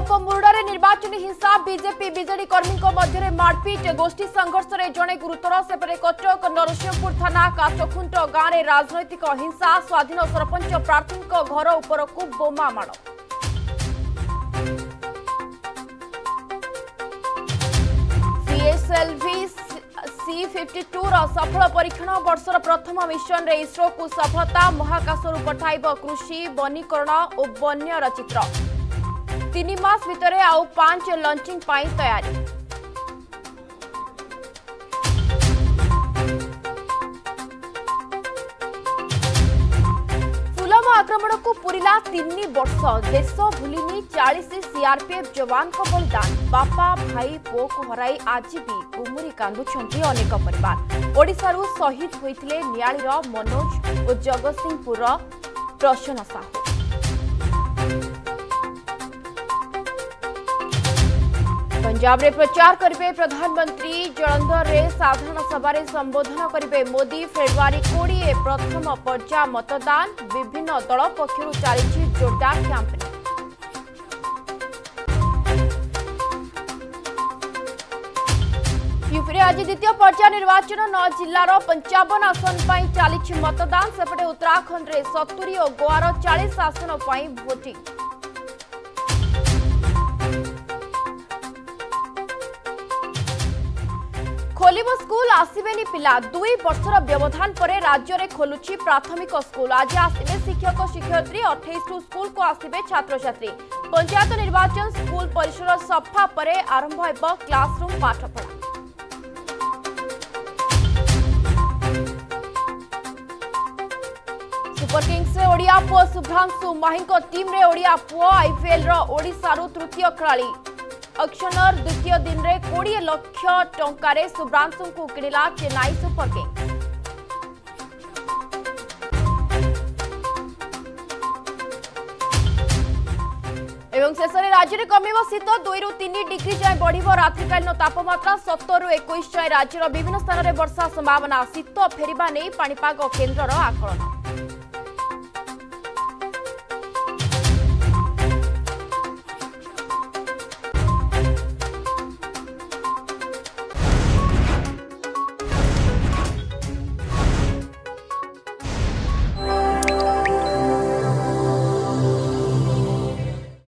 उपमुंडरे निर्वाचन हिंसा BJP BJD कर्मी मध्य मारपीट गोष्ठी संघर्ष में जड़े गुरुतर सेपटे कटक नरसिंहपुर थाना काचखुंट गांव में राजनैतिक हिंसा स्वाधीन सरपंच प्रार्थी घर उपरकू बोमा माड़। पीएसएलवी C-52 सफल परीक्षण वर्षर प्रथम मिशन रे इस्रो को सफलता महाकाशरू पठाइब कृषि वनीकरण और वन्यर चित्र 3 मास भितर आउ 5 लॉन्चिंग पाई तैयारी। पुलवामा आक्रमण को पूरीला 3 वर्ष देश भूलिनी 40 सीआरपीएफ जवान को बलिदान बापा भाई पुओ को हराई आज भी गुमुरी कांदुछंती अनेक परिवार। ओडिशारू शहीद होइथिले नियाळीर मनोज और जगतसिंहपुर प्रसन्न साहू। पंजाब रे प्रचार करिवे प्रधानमंत्री जलंधर रे साधारण सभा रे संबोधन करिवे मोदी। फेब्रुआरी 20 प्रथम पर्याय मतदान विभिन्न दल पक्षरू चली जोरदार कैंपेन। यूपि आज द्वितीय पर्याय निर्वाचन 9 जिलार 55 आसन पर चली मतदान। सेपटे उत्तराखंड में 70 और गोवार 40 आसन पर वोटिंग। खोलिब स्कूल आसबेनी पिला 2 वर्षर व्यवधान पर राज्य में खोलुची प्राथमिक स्कूल। आज आसबे शिक्षक शिक्षयित्री 28 स्कूल को आसबे छात्र छात्री। पंचायत निर्वाचन स्कूल परिसर सफा पर आरंभ होइबो क्लासरूम पाठपढ़ा। सुपर किंग्स रे ओडिया पुओ शुभ्रांशु माही को टीम रे ओडिया पुओ आईपीएल रो ओडिशारू तृतीय खेलाड़ी। अक्शनर द्वितीय दिन रे 20 लाख टंका रे शुभ्रांशु को किणिला चेन्नई सुपर किंग्स। एवं शेष रे राज्य रे कमिबो शीत 2 ରୁ 3 डिग्री जाय बढ़िबो रात्रिकालीन तापमात्रा 17 ରୁ 21 जाय। राज्यर विभिन्न स्थान रे वर्षा संभावना। शीत फेरिबा नै पाणीपाग केन्द्रर आकलन।